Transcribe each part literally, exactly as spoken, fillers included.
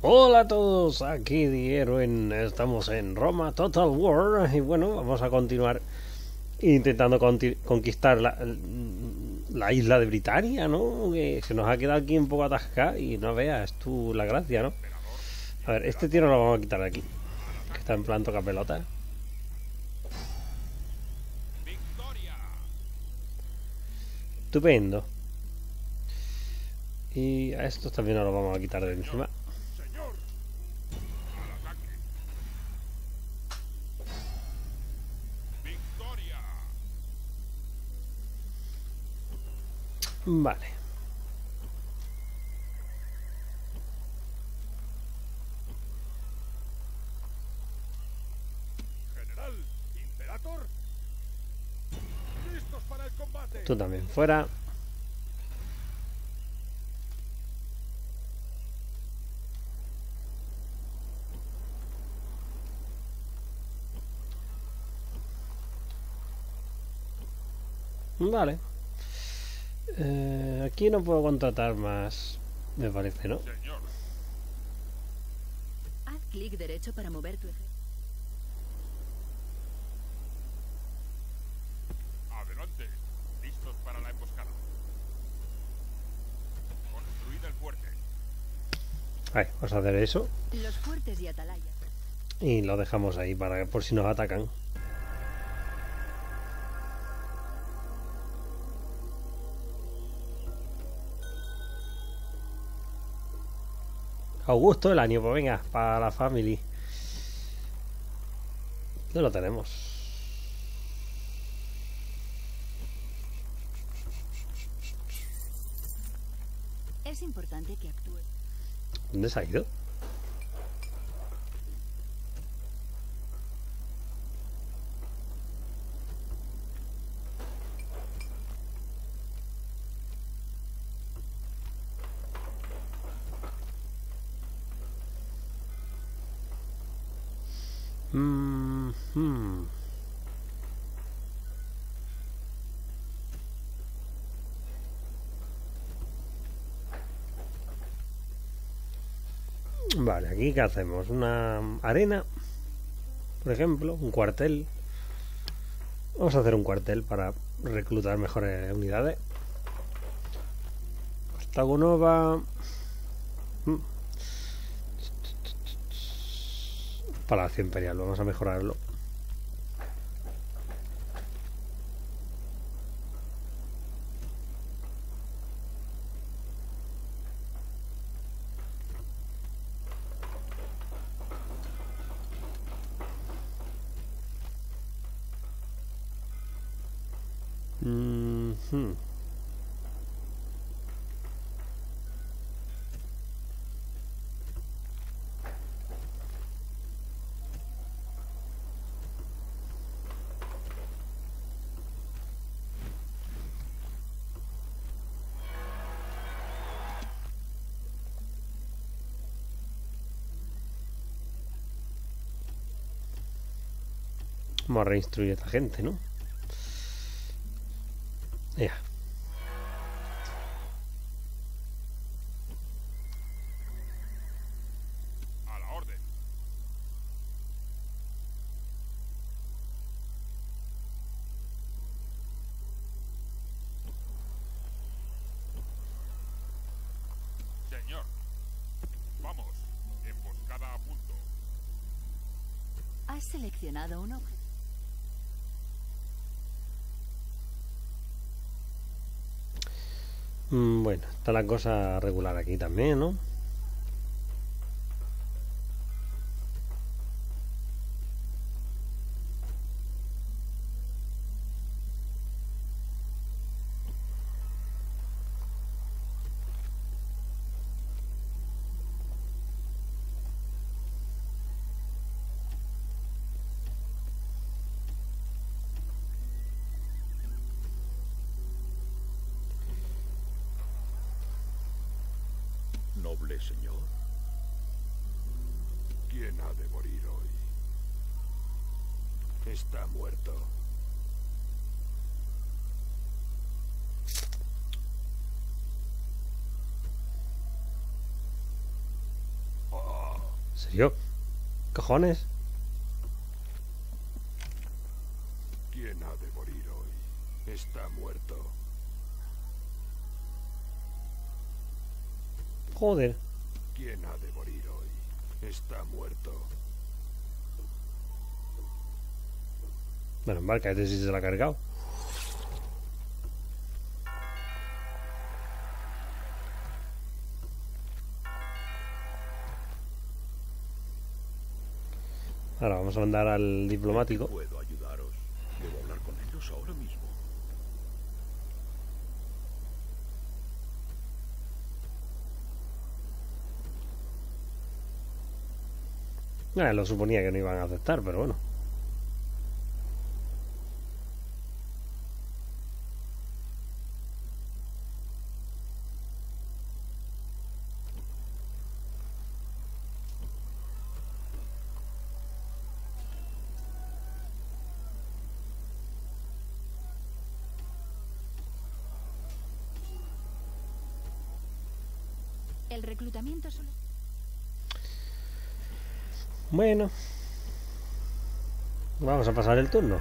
Hola a todos, aquí TheEruen, estamos en Roma Total War y bueno, vamos a continuar intentando conquistar la, la isla de Britania, ¿no? Que se nos ha quedado aquí un poco atascada y no veas tú la gracia, ¿no? A ver, este tiro lo vamos a quitar de aquí, que está en plan toca pelota. Estupendo. Y a estos también nos los vamos a quitar de encima. Vale. General, Imperator, listos para el combate. Tú también fuera. Vale. Eh, aquí no puedo contratar más, me parece, ¿no? Señor. Haz clic derecho para mover tu ejército. Adelante, listos para la emboscada. Construid el fuerte. Ahí, vamos a hacer eso. Los fuertes y atalayas. Y lo dejamos ahí para por si nos atacan. Augusto el año, pues venga, para la family. No lo tenemos. Es importante que actúe. ¿Dónde se ha ido? Mm-hmm. Vale, aquí ¿qué hacemos? Una arena, por ejemplo, un cuartel. Vamos a hacer un cuartel para reclutar mejores unidades. Cartagonova. Mm. Palacio Imperial, vamos a mejorarlo. Mm-hmm. Vamos a reinstruir a esta gente, ¿no? Ya. A la orden. Señor, vamos. Emboscada a punto. Has seleccionado un objeto. Bueno, está la cosa regular aquí también, ¿no? Noble señor, ¿quién ha de morir hoy? Está muerto. ¿En serio? ¿Cojones? ¿Quién ha de morir hoy? Está muerto. Joder. ¿Quién ha de morir hoy? Está muerto. Bueno, marca, este sí se la ha cargado. Ahora vamos a mandar al diplomático. ¿Puedo ayudaros? Debo hablar con ellos ahora mismo. Ah, lo suponía que no iban a aceptar, pero bueno. El reclutamiento solo. Bueno, vamos a pasar el turno.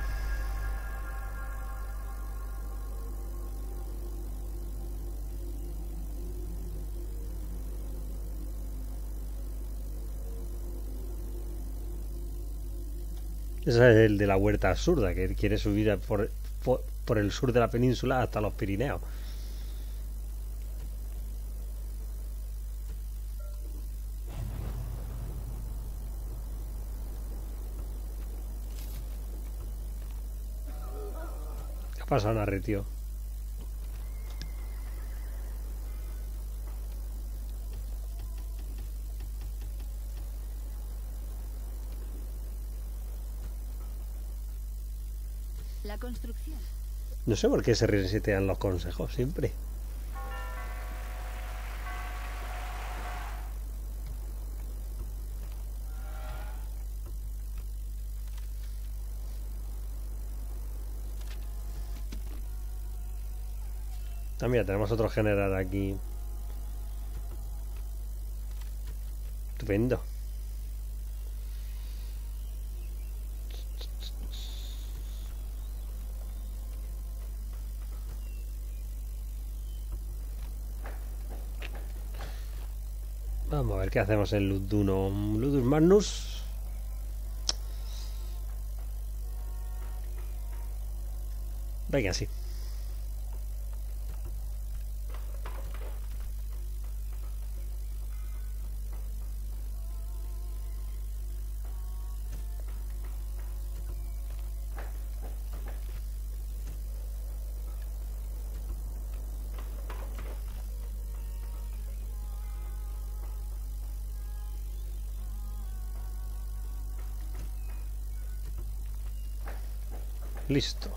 Ese es el de la huerta absurda, que quiere subir por, por, por el sur de la península hasta los Pirineos. Pasa una red, tío. La construcción. No sé por qué se resetean los consejos siempre. Ah, mira, tenemos otro general aquí. Estupendo. Vamos a ver qué hacemos en Ludunum. Ludus Magnus. Venga, sí. Listo.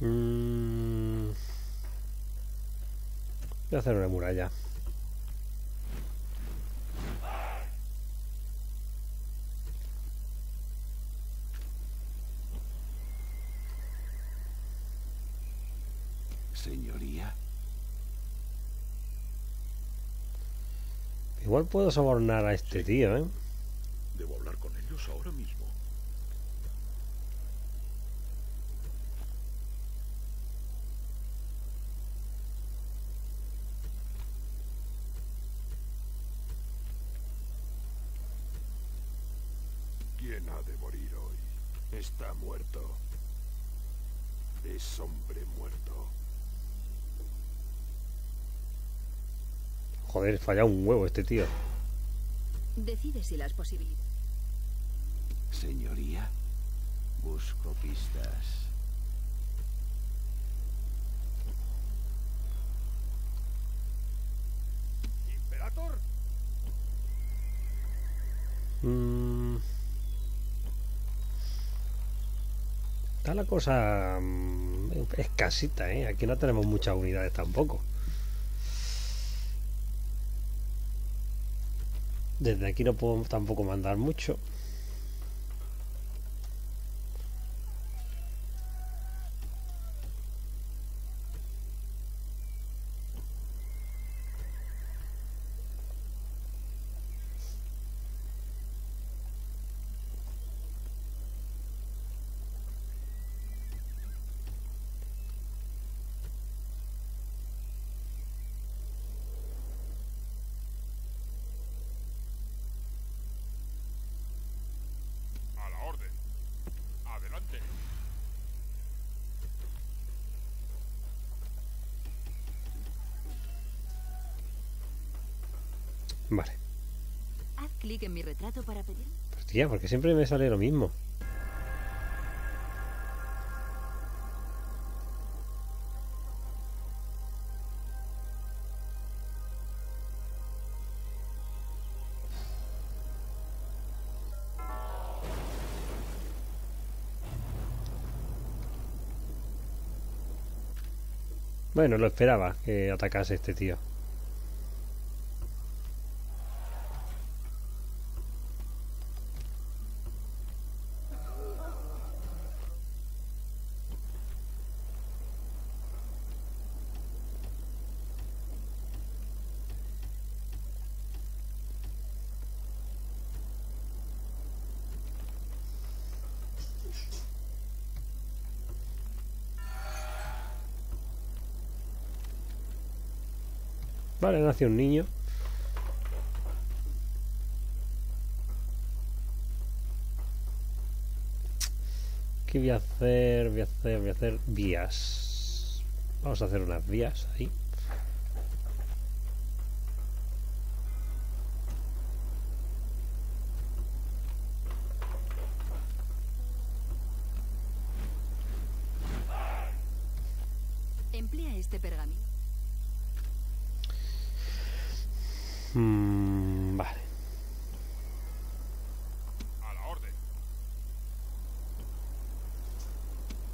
Mm. Voy a hacer una muralla. Señoría. Igual puedo sobornar a este tío, ¿eh? Debo hablar con ellos ahora mismo. ¿Quién ha de morir hoy? Está muerto. Es hombre muerto. Joder, falla un huevo este tío. Decide si las posibilidades. Señoría, busco pistas. Imperator. Mm. Está la cosa escasita, ¿eh? Aquí no tenemos muchas unidades tampoco. Desde aquí no puedo tampoco mandar mucho. Vale. Haz clic en mi retrato para pedir. Pues tía, porque siempre me sale lo mismo. Bueno, lo esperaba que atacase este tío. Vale, nace un niño. ¿Qué voy a hacer? Voy a hacer, voy a hacer vías. Vamos a hacer unas vías ahí. Emplea este pergamino. Mm, vale. A la orden.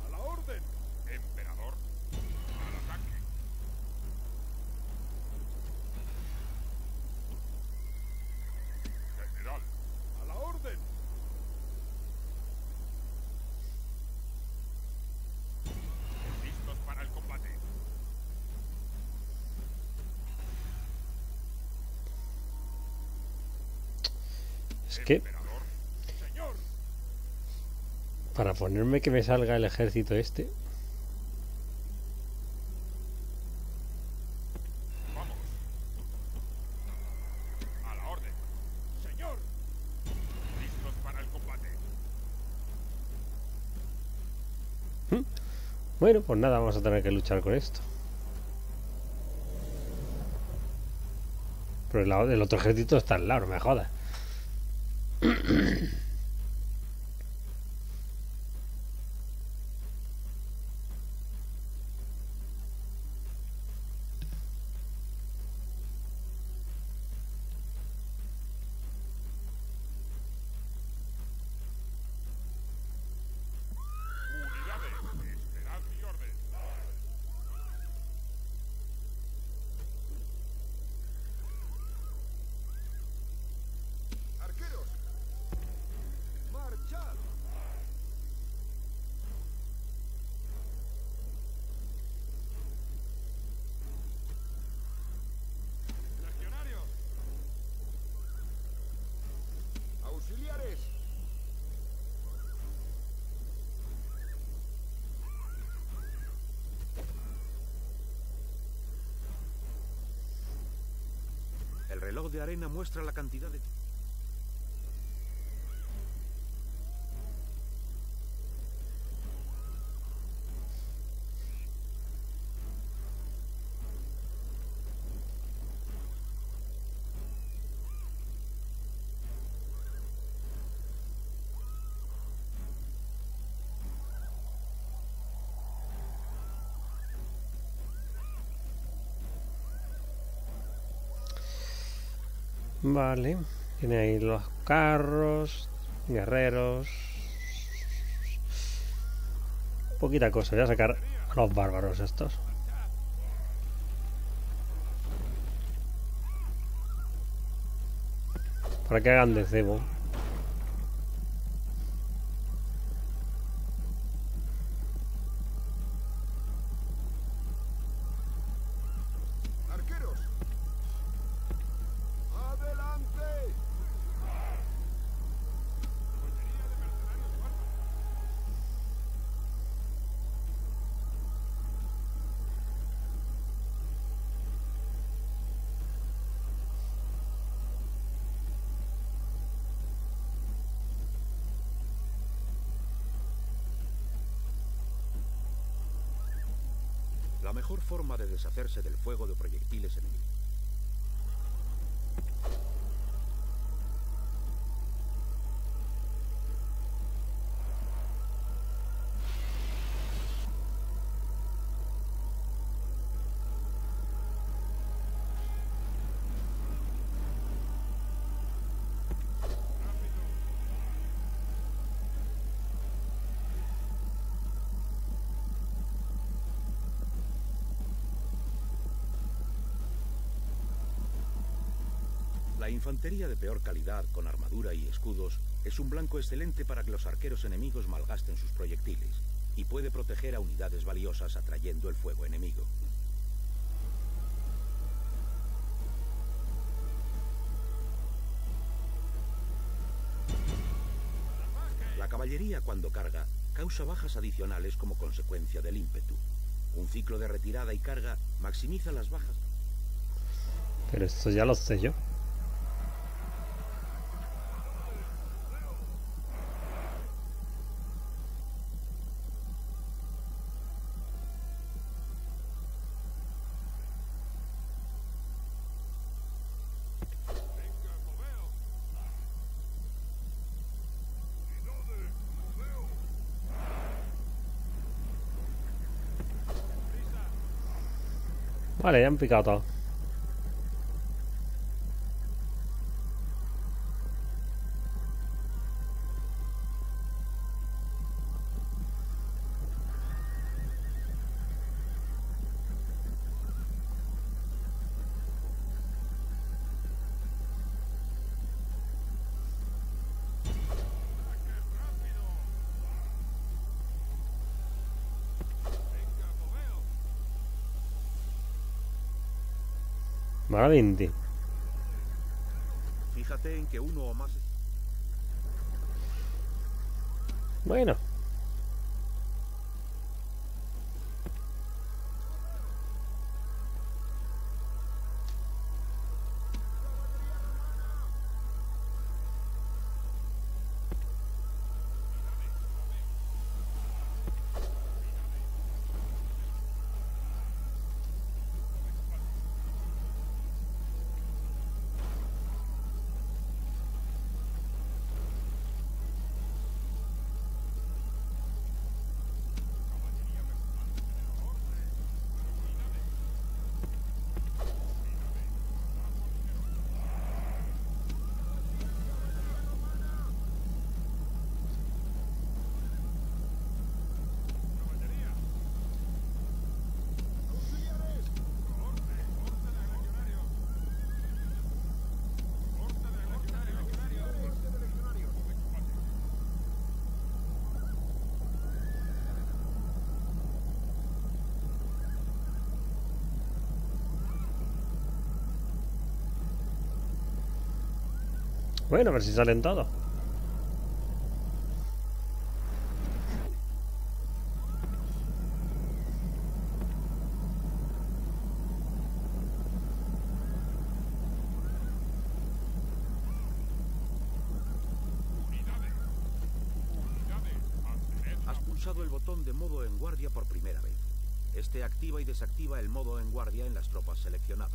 A la orden, emperador. Al ataque. General, a la orden. Listos para el combate. Es que para ponerme que me salga el ejército este. Vamos. A la orden. Señor. Listos para el combate. ¿Mm? Bueno, pues nada, vamos a tener que luchar con esto. Pero el lado del otro ejército está al lado, no me jodas. El reloj de arena muestra la cantidad de... Vale, tiene ahí los carros, guerreros. Poquita cosa, voy a sacar a los bárbaros estos. Para que hagan de cebo. La mejor forma de deshacerse del fuego de proyectiles enemigos. La infantería de peor calidad, con armadura y escudos, es un blanco excelente para que los arqueros enemigos malgasten sus proyectiles, y puede proteger a unidades valiosas atrayendo el fuego enemigo. La caballería, cuando carga, causa bajas adicionales como consecuencia del ímpetu. Un ciclo de retirada y carga maximiza las bajas. Pero esto ya lo sé yo. Vale, ya han picado todo. Malamente. Fíjate en que uno o más. Bueno. Bueno, a ver si salen todos. Has pulsado el botón de modo en guardia por primera vez. Este activa y desactiva el modo en guardia en las tropas seleccionadas.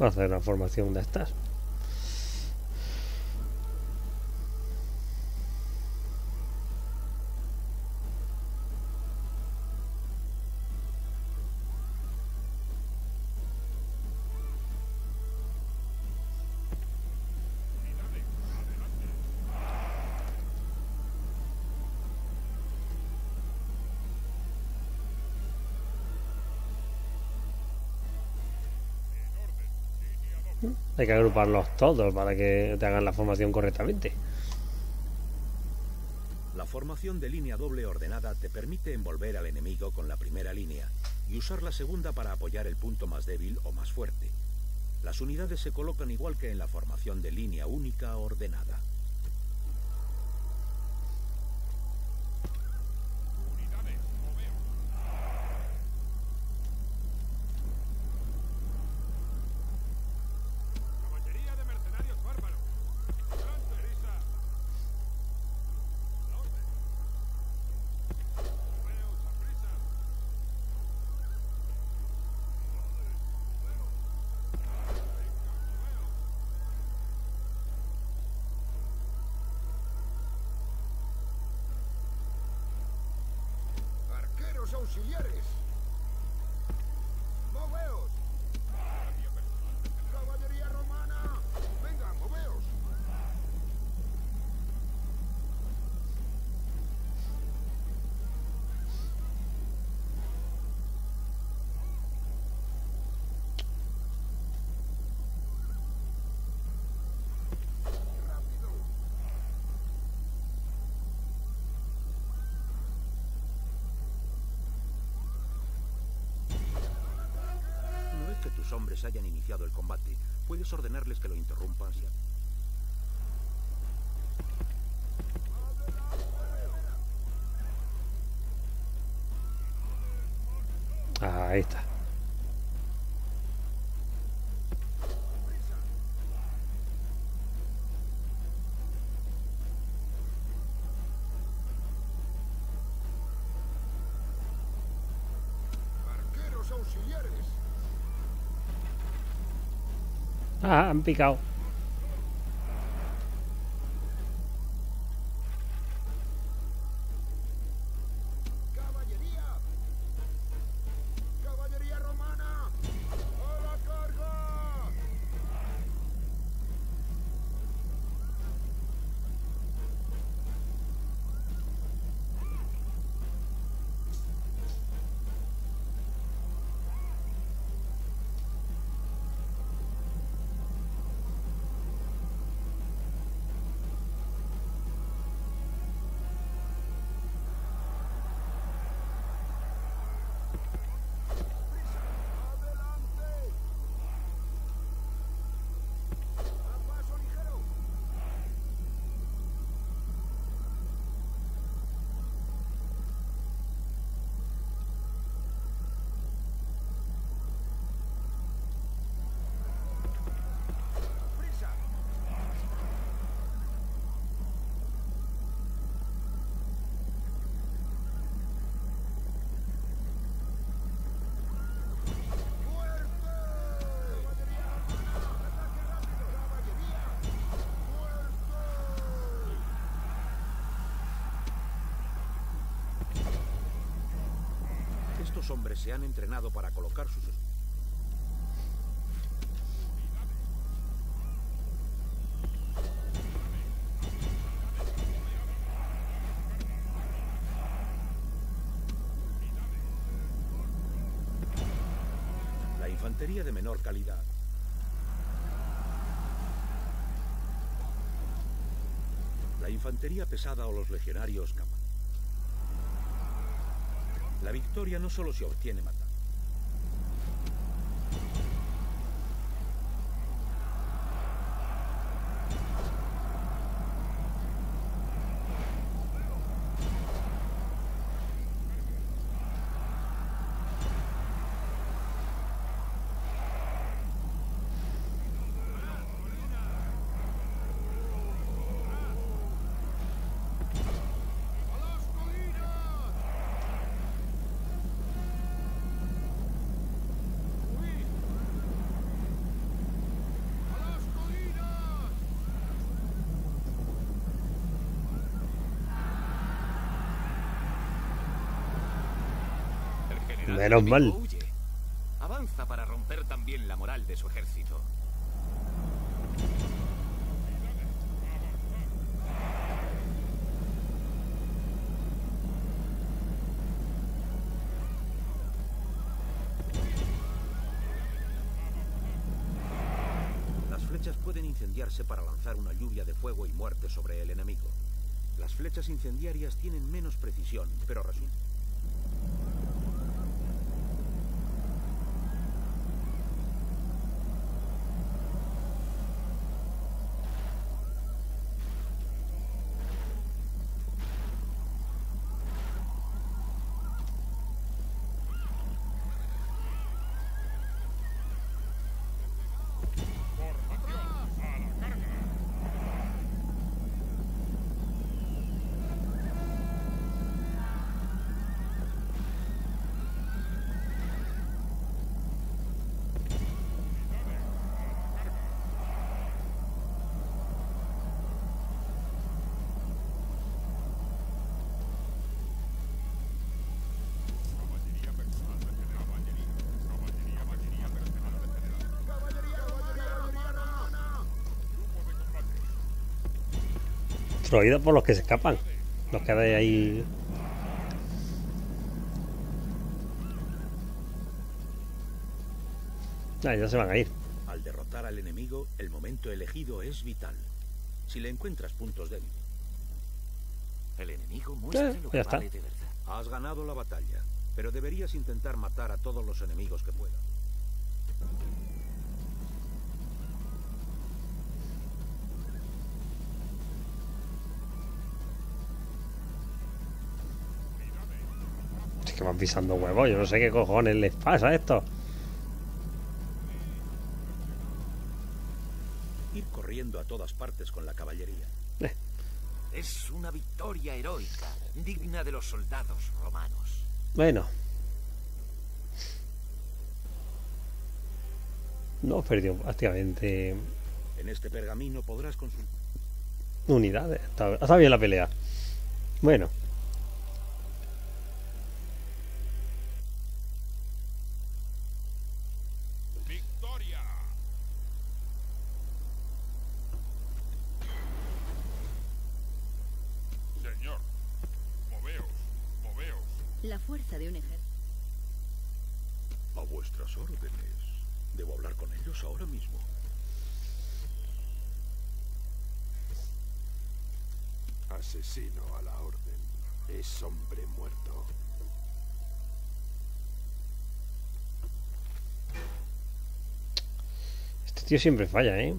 Va a hacer una formación de estas. Hay que agruparlos todos para que te hagan la formación correctamente. La formación de línea doble ordenada te permite envolver al enemigo con la primera línea y usar la segunda para apoyar el punto más débil o más fuerte. Las unidades se colocan igual que en la formación de línea única ordenada. ¡Sus auxiliares! ¡Moveos! ¡Caballería romana! ¡Venga, moveos! Hombres hayan iniciado el combate. Puedes ordenarles que lo interrumpan. Ahí está. Ah, han picado. Caballería. Caballería romana. ¡A la carga! Estos hombres se han entrenado para colocar sus... La infantería de menor calidad. La infantería pesada o los legionarios capaces. La victoria no solo se obtiene matando. Menos mal. Avanza para romper también la moral de su ejército. Las flechas pueden incendiarse para lanzar una lluvia de fuego y muerte sobre el enemigo. Las flechas incendiarias tienen menos precisión, pero resulta. destruido por los que se escapan. Los que hay ahí. Ah, ya se van a ir. Al derrotar al enemigo, el momento elegido es vital. Si le encuentras puntos débiles, el enemigo muestra eh, lo que vale de verdad. Has ganado la batalla, pero deberías intentar matar a todos los enemigos que puedas. Es que van pisando huevos, yo no sé qué cojones les pasa a esto. Ir corriendo a todas partes con la caballería. Eh. Es una victoria heroica, digna de los soldados romanos. Bueno. No perdió prácticamente. En este pergamino podrás consultar unidades. Está, está bien la pelea. Bueno. La fuerza de un ejército. A vuestras órdenes. Debo hablar con ellos ahora mismo. Asesino a la orden. Es hombre muerto. Este tío siempre falla, ¿eh?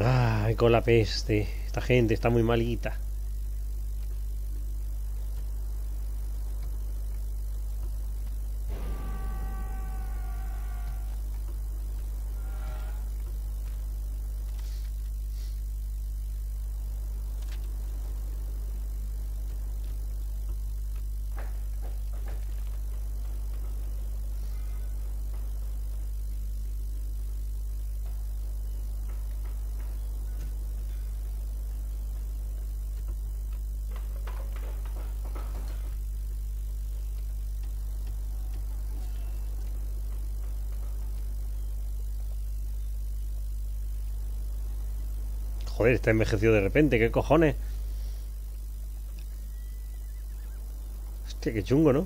Ay, con la peste. Esta gente está muy malita. Joder, está envejecido de repente, ¿qué cojones? Hostia, qué chungo, ¿no?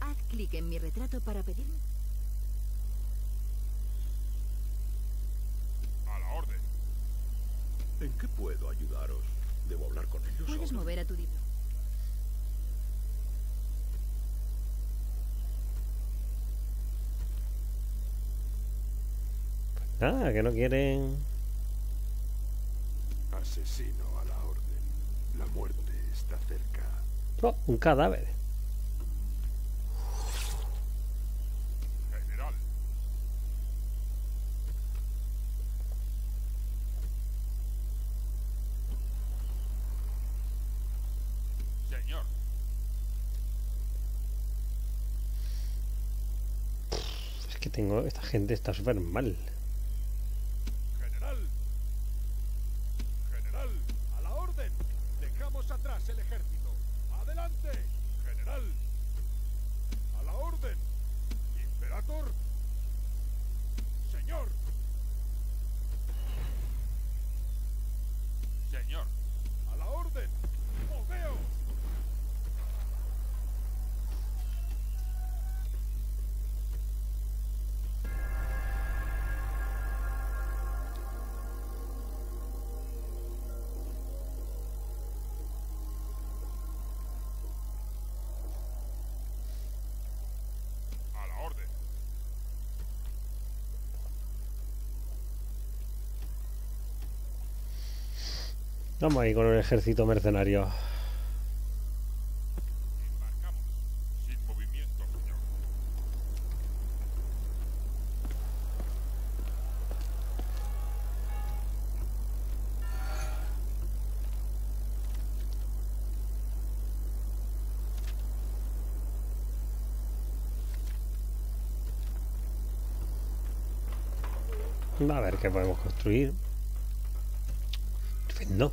Haz clic en mi retrato para pedir... ¿En qué puedo ayudaros? Debo hablar con ellos. Puedes ahora mover a tu libro. Ah, que no quieren. Asesino a la orden. La muerte está cerca. Oh, un cadáver. Que tengo, esta gente está súper mal. General, general, a la orden. Dejamos atrás el ejército. Adelante, general, a la orden. Imperator, señor, señor, a la orden. Moveos. Vamos ahí con un ejército mercenario. A ver qué podemos construir. Estupendo.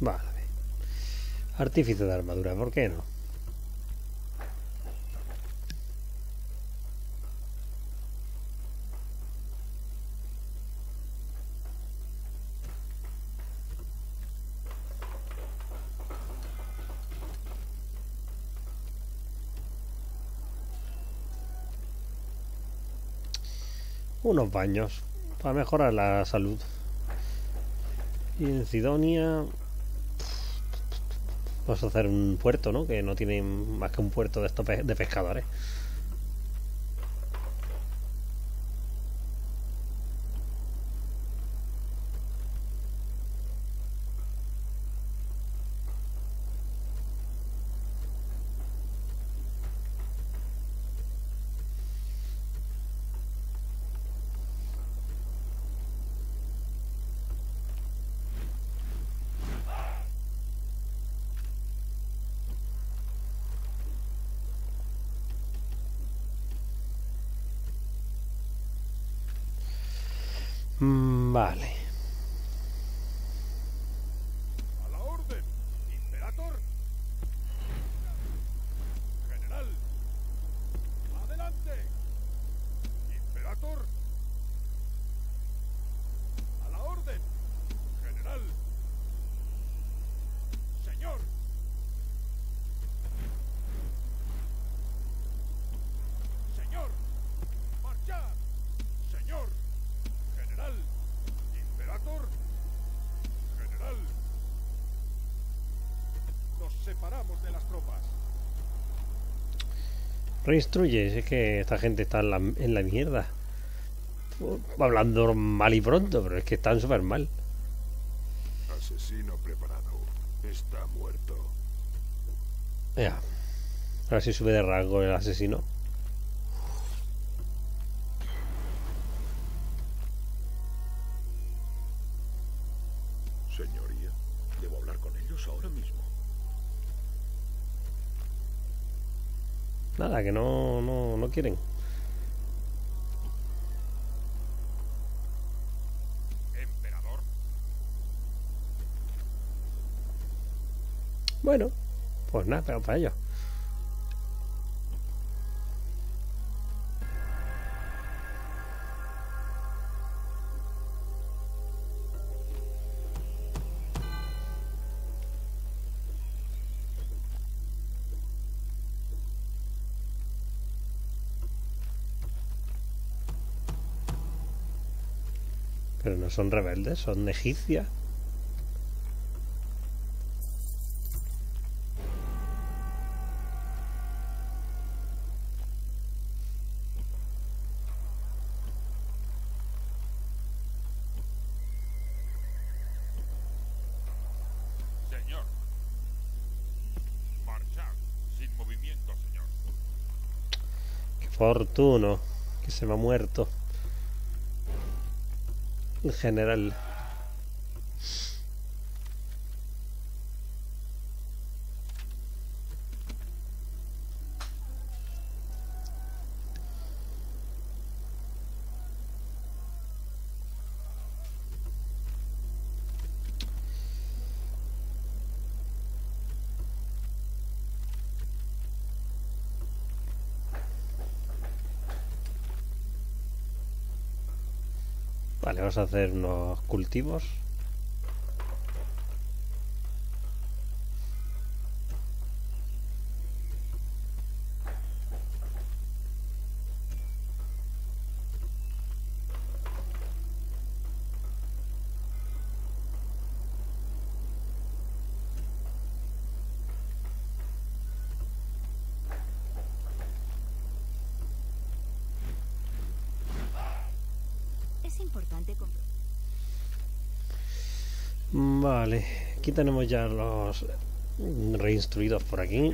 Vale. Artífice de armadura, ¿por qué no? Unos baños para mejorar la salud. Y en Sidonia... Vamos a hacer un puerto, ¿no? Que no tiene más que un puerto de estos pe de pescadores. Vale. A la orden, Imperator. General. Adelante. Imperator. A la orden, General. Señor. Señor. Marcha. Señor. General, Imperator, General, nos separamos de las tropas. Reinstruyes, es que esta gente está en la, en la mierda. Hablando mal y pronto, pero es que están súper mal. Asesino preparado, está muerto. Ya, a ver si sube de rango el asesino. Señoría, debo hablar con ellos ahora mismo. Nada, que no, no, no quieren. Emperador. Bueno, pues nada, pero para ellos. Pero no son rebeldes, son egipcias. Señor, marchad sin movimiento, señor. Qué fortuno, que se me ha muerto. General. Vale, vamos a hacer unos cultivos. Vale, aquí tenemos ya los reinstruidos por aquí.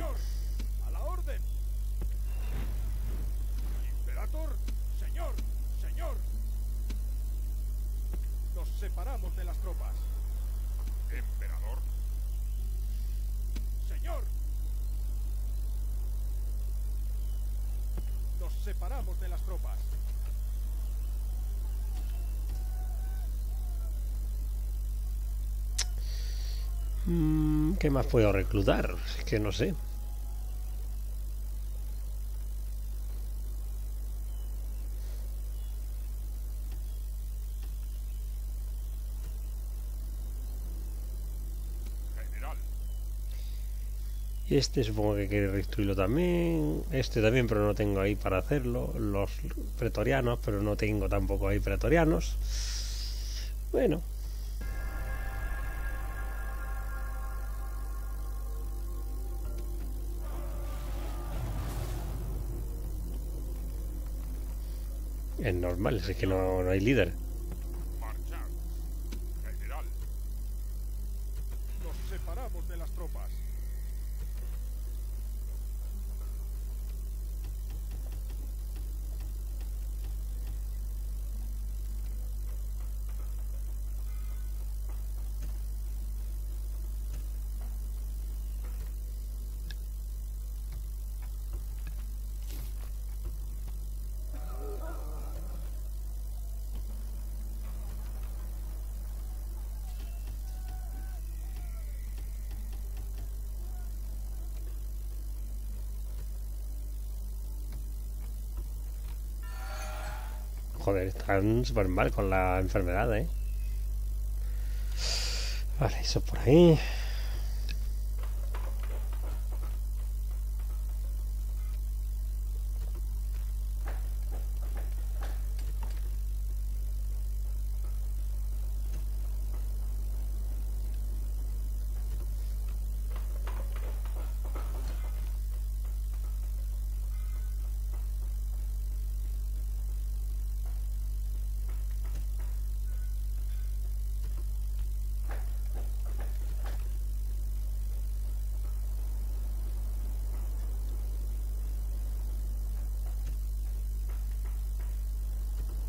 ¿Qué más puedo reclutar? Es que no sé. General. Este supongo que quiere reinstruirlo también. Este también, pero no tengo ahí para hacerlo. Los pretorianos, pero no tengo tampoco ahí pretorianos. Bueno. Es normal, es que no, no hay líder. Marchar, general. Nos separamos de las tropas. Joder, están súper mal con la enfermedad, ¿eh? Vale, eso por ahí.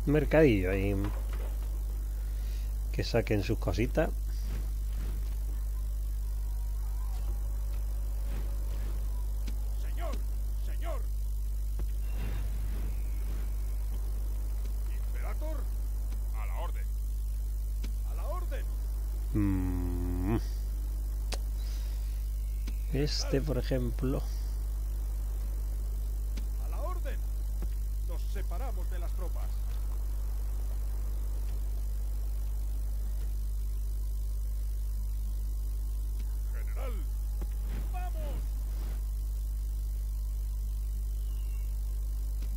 Mercadillo ahí, que saquen sus cositas. Señor, señor. Imperator, a la orden. A la orden. Mm. Este, por ejemplo. A la orden. Nos separamos de las tropas.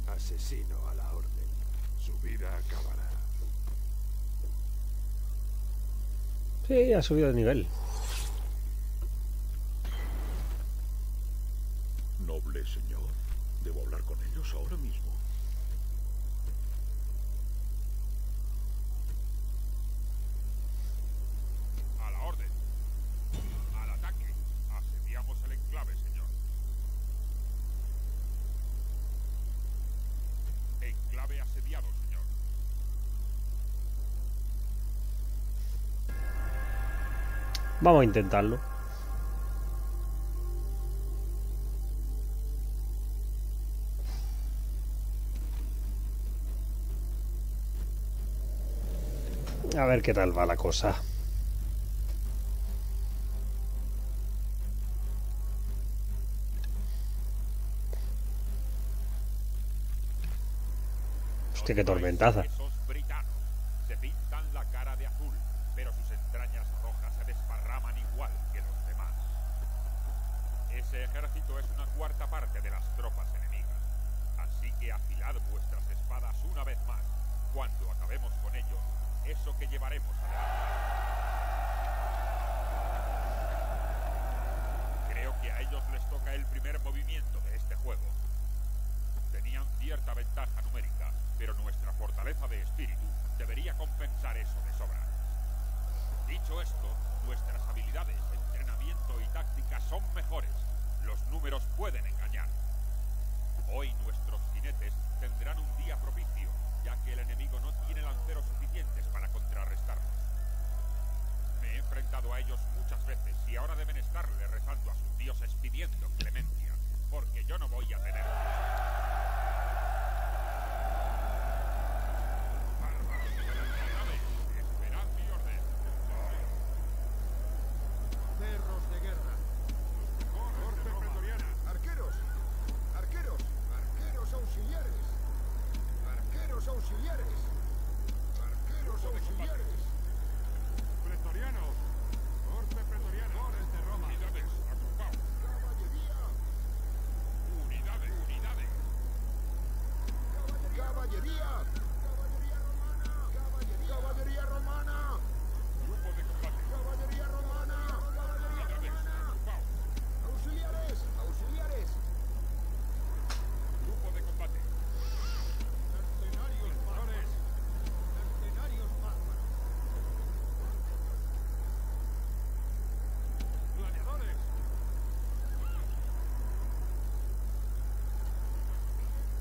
Asesino a la orden. Su vida acabará. Sí, ha subido de nivel. Noble señor, debo hablar con ellos ahora mismo. A la orden. Al ataque. Asediamos el enclave, señor. Enclave asediado, señor. Vamos a intentarlo. A ver qué tal va la cosa. Hostia, qué tormentaza. Esos britanos, Ese ejército es una cuarta parte de las tropas enemigas, así que afilad vuestras espadas una vez más. Cuando acabemos con ellos, eso que llevaremos adelante. Creo que a ellos les toca el primer movimiento de este juego. Tenían cierta ventaja numérica, pero nuestra fortaleza de espíritu debería compensar eso de sobra. Dicho esto, nuestras habilidades, entrenamiento y táctica son mejores. Los números pueden engañar. Hoy nuestros jinetes tendrán un día propicio, ya que el enemigo no tiene lanceros suficientes para contrarrestarlos. Me he enfrentado a ellos muchas veces y ahora deben estarle rezando a sus dioses pidiendo clemencia, porque yo no voy a tener...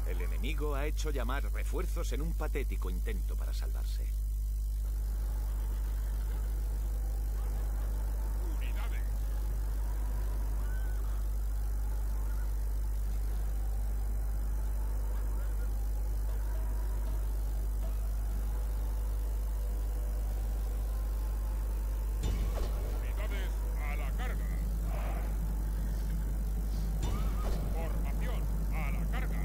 El enemigo ha hecho llamar refuerzos en un patético intento para salvarse. Unidades. Unidades a la carga. Formación a la carga.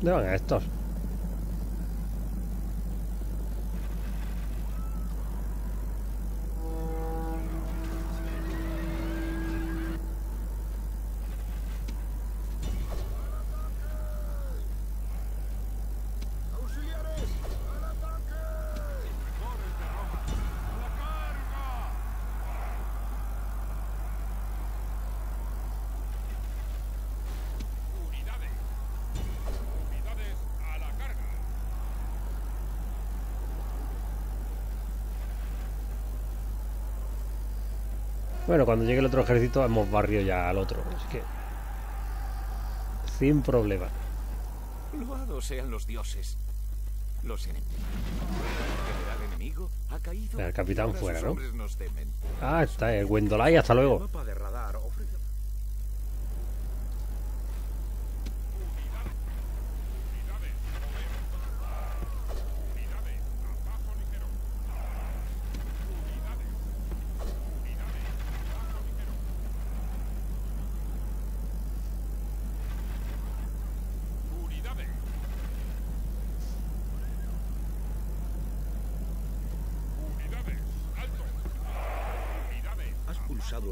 ¿De dónde van estos? Bueno, cuando llegue el otro ejército hemos barrido ya al otro, así que sin problema. Loados sean los dioses. Los enemigos. El general enemigo ha caído. El capitán fuera, ¿no? Ah, está el Gwendolai, hasta luego.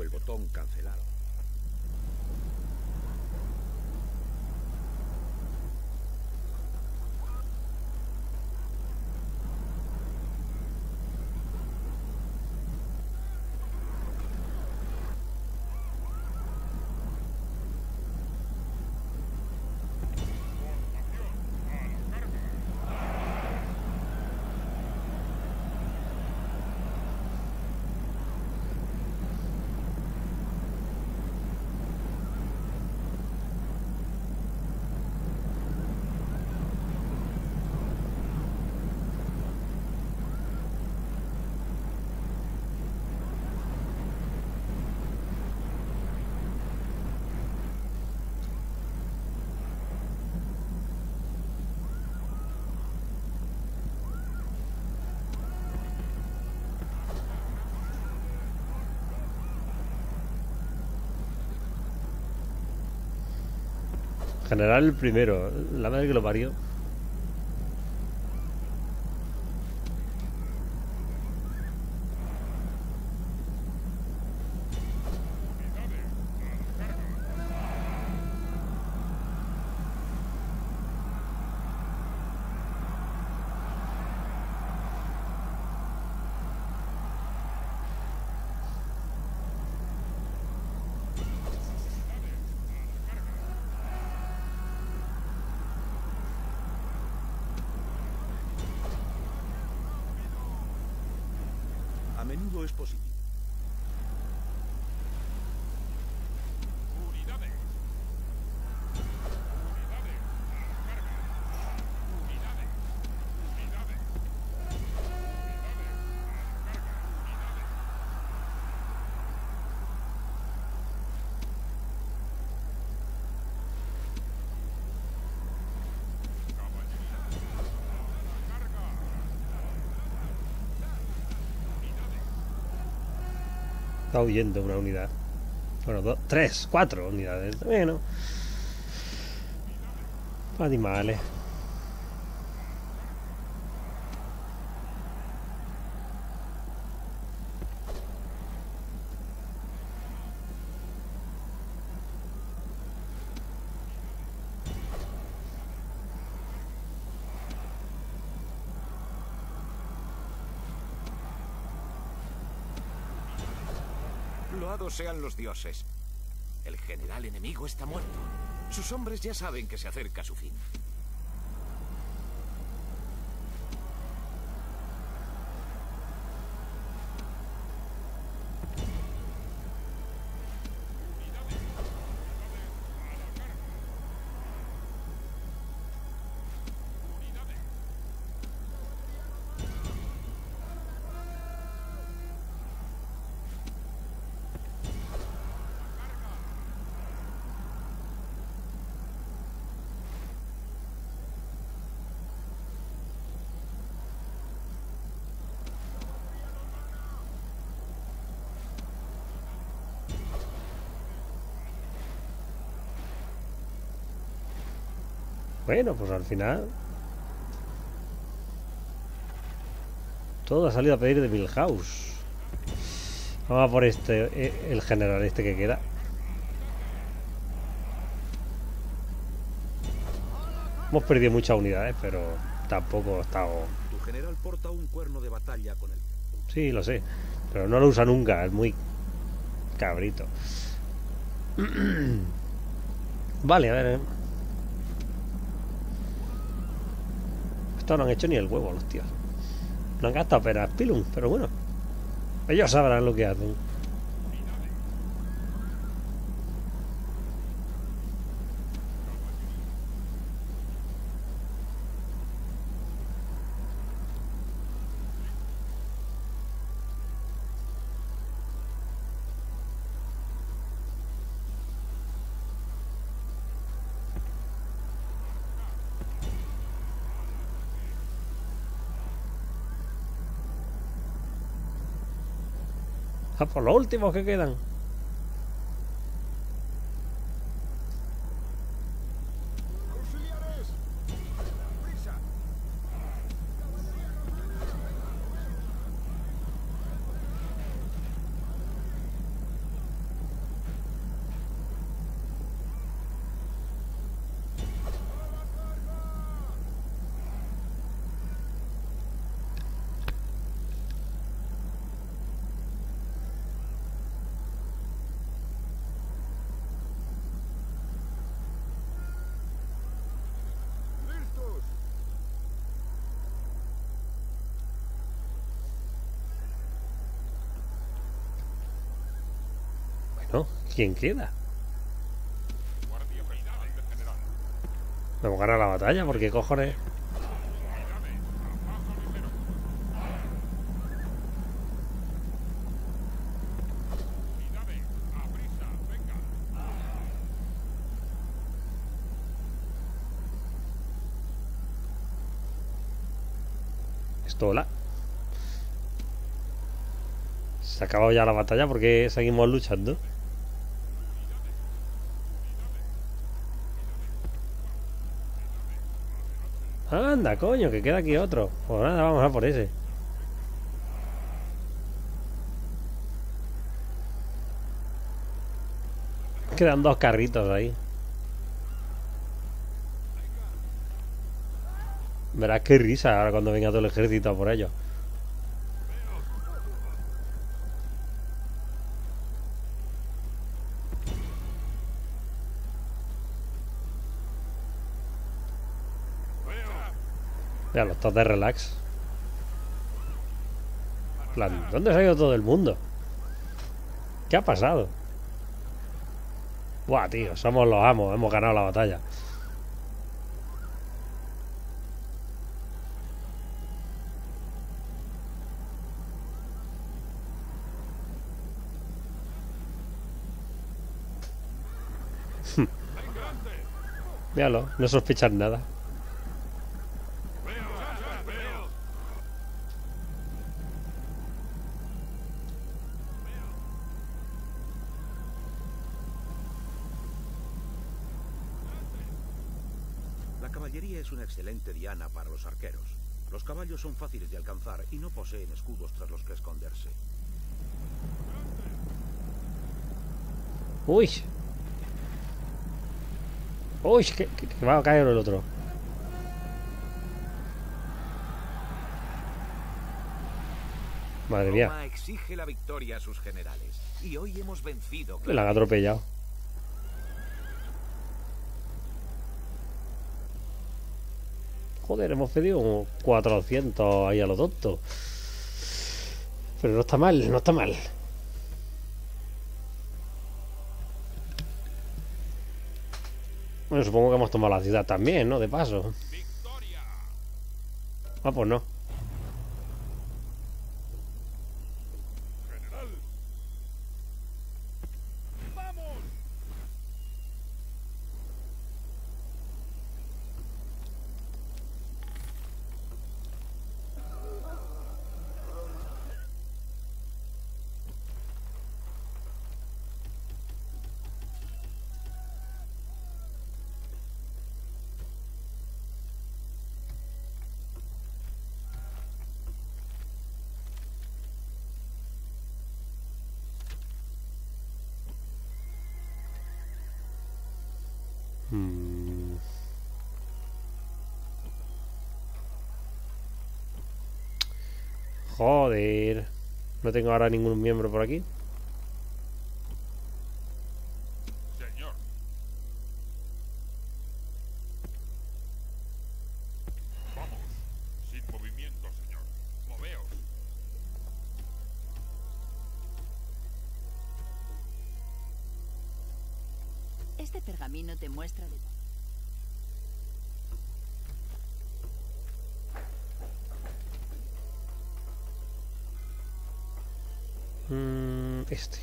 El botón cancelado. general el primero. La madre que lo parió. Es positivo. Unidades. Unidades. Carga. Unidades. Unidades. Unidades. Carga. Carga. Está huyendo una unidad. Bueno, dos, tres, cuatro unidades. Bueno. Animales. Loados sean los dioses. El general enemigo está muerto. Sus hombres ya saben que se acerca su fin. Bueno, pues al final todo ha salido a pedir de Milhouse. Vamos a por este, el general este que queda. Hemos perdido muchas unidades, pero tampoco ha estado... Tu general porta un cuerno de batalla con él. Sí, lo sé, pero no lo usa nunca, es muy cabrito. Vale, a ver... Esto no han hecho ni el huevo los tíos. No han gastado peras pilum, pero bueno. Ellos sabrán lo que hacen. Por los últimos que quedan. No, ¿quién queda? Vamos a ganar la batalla, porque cojones. Estola. Se ha acabado ya la batalla, porque seguimos luchando. Anda, coño, que queda aquí otro. Pues nada, vamos a por ese. Quedan dos carritos ahí. Verás qué risa ahora cuando venga todo el ejército a por ellos. Ya, los estás de relax. Plan, ¿dónde se ha ido todo el mundo? ¿Qué ha pasado? Buah, tío, somos los amos, hemos ganado la batalla. Míralo, no sospechas nada. La caballería es una excelente diana para los arqueros. Los caballos son fáciles de alcanzar y no poseen escudos tras los que esconderse. Uy. Uy, que, que, que va a caer el otro. Madre mía. Roma exige la victoria a sus generales y hoy hemos vencido. Le han atropellado. Joder, hemos pedido como cuatrocientos ahí a lo tonto. Pero no está mal, no está mal. Bueno, supongo que hemos tomado la ciudad también, ¿no? De paso. Ah, pues no. General. ¡Vamos! Hmm. Joder. No tengo ahora ningún miembro por aquí. Señor. Vamos. Sin movimiento, señor. Moveos. Este pergamino te muestra de... Mm, este.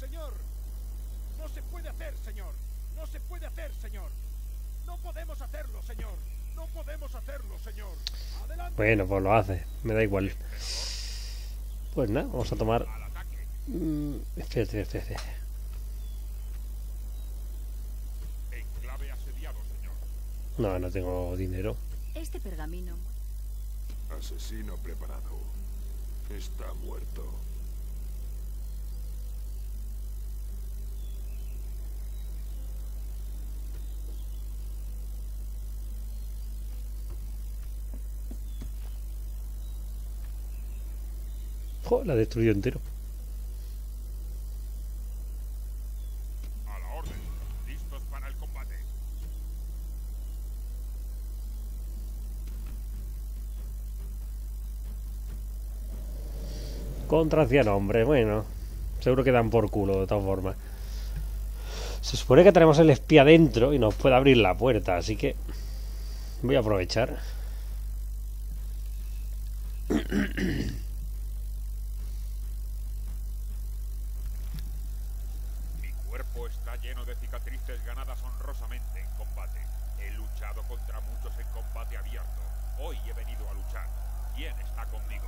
Señor, no se puede hacer, señor. No se puede hacer, señor. No podemos hacerlo, señor. No podemos hacerlo, señor. Adelante. Bueno, pues lo hace. Me da igual. Pues nada, vamos a tomar. Mm, espérate, espérate. Enclave asediado, señor. No, no tengo dinero. Este pergamino. Asesino preparado. Está muerto. La destruyó entero. A la orden, listos para el combate. Contra cien hombres, bueno. Seguro que dan por culo, de todas formas. Se supone que tenemos el espía dentro y nos puede abrir la puerta, así que voy a aprovechar. Mi cuerpo está lleno de cicatrices ganadas honrosamente en combate. He luchado contra muchos en combate abierto. Hoy he venido a luchar. ¿Quién está conmigo?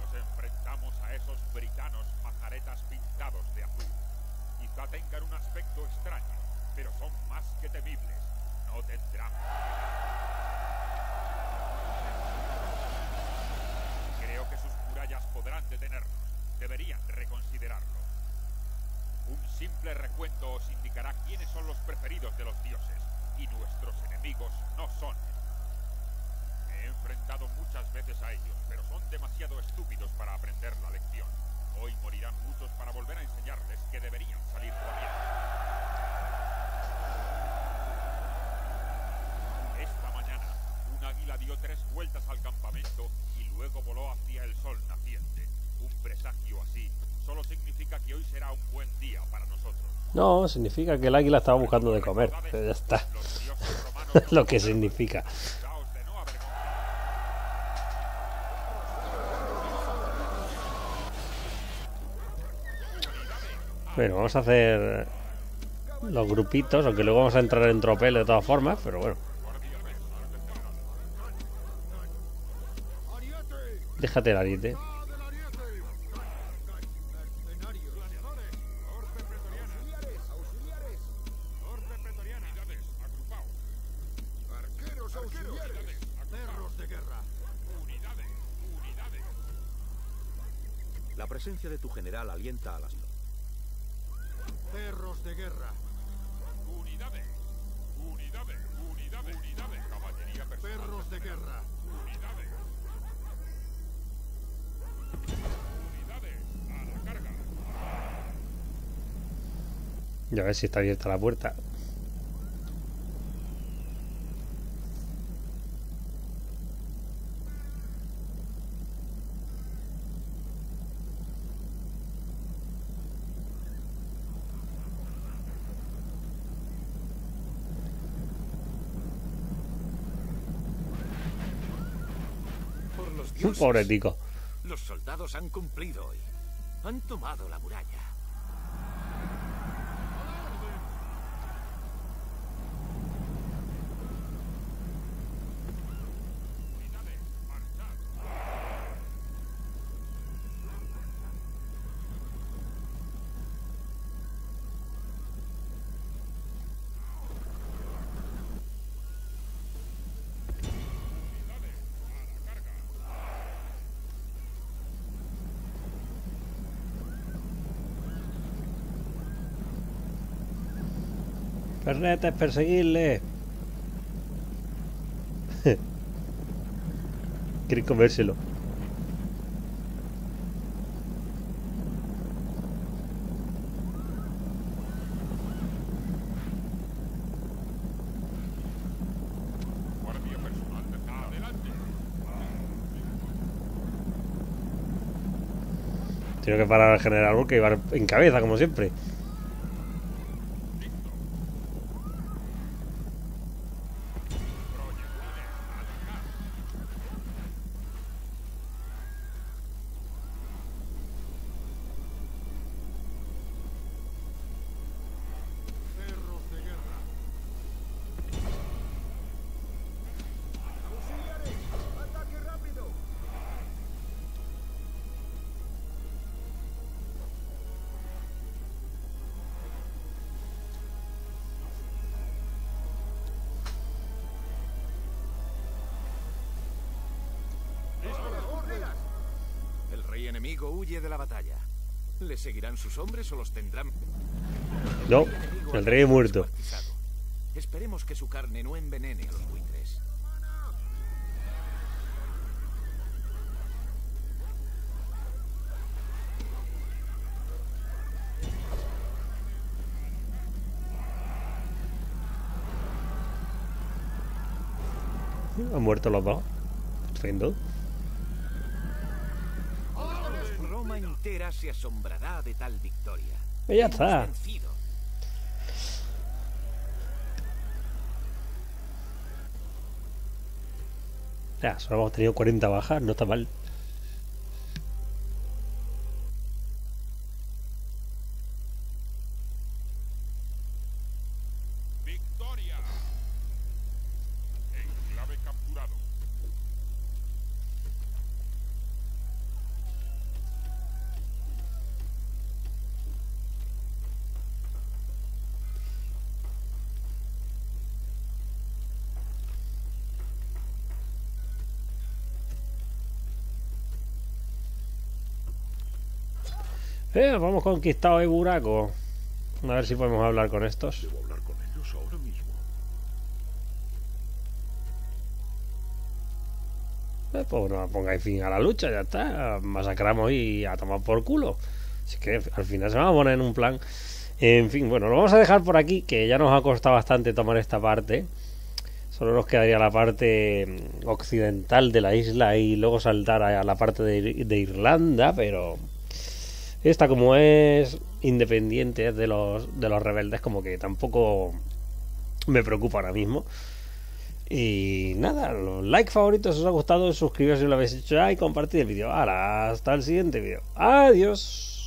Nos enfrentamos a esos britanos mazaretas pintados de azul. Quizá tengan un aspecto extraño, pero son más que temibles. No tendrán. Creo que sus murallas podrán detenernos. Deberían reconsiderarlo. Un simple recuento os indicará quiénes son los preferidos de los dioses, y nuestros enemigos no son. Me he enfrentado muchas veces a ellos, pero son demasiado estúpidos para aprender la lección. Hoy morirán muchos para volver a enseñarles que deberían salir corriendo. Esta mañana, un águila dio tres vueltas al campamento y luego voló hacia el sol naciente. Un presagio así solo significa que hoy será un buen día para nosotros. No, significa que el águila estaba buscando de comer. Pero ya está. Lo que significa. Bueno, vamos a hacer los grupitos, aunque luego vamos a entrar en tropel de todas formas, pero bueno. Déjate el ariete. La presencia de tu general alienta a las... Perros de guerra. Unidades. Unidades. Unidades. Unidades. Caballería personal. Perros de guerra. Unidades. Unidades. A la carga. Ya ves si está abierta la puerta. Un pobre tico. Los soldados han cumplido hoy. Han tomado la muralla. Pernetes, perseguirle. Quiere comérselo. Tengo que parar al general porque iba en cabeza, como siempre. Enemigo huye de la batalla. ¿Le seguirán sus hombres o los tendrán? No, el rey muerto. Esperemos que su carne no envenene a los buitres. Han muerto los dos. Estupendo. entera se asombrará de tal victoria. Y ya está. Ya, solo hemos tenido cuarenta bajas, no está mal. Eh, vamos conquistado el buraco. A ver si podemos hablar con estos. Debo hablar con ellos ahora mismo. Eh, pues no pongáis fin a la lucha, ya está. Masacramos y a tomar por culo. Así que al final se va a poner en un plan. En fin, bueno, lo vamos a dejar por aquí, que ya nos ha costado bastante tomar esta parte. Solo nos quedaría la parte occidental de la isla y luego saltar a la parte de, de Irlanda, pero... esta, como es independiente de los, de los rebeldes, como que tampoco me preocupa ahora mismo. Y nada, los like favoritos, si os ha gustado, suscribiros si lo habéis hecho ya y compartid el vídeo. Ahora, hasta el siguiente vídeo. Adiós.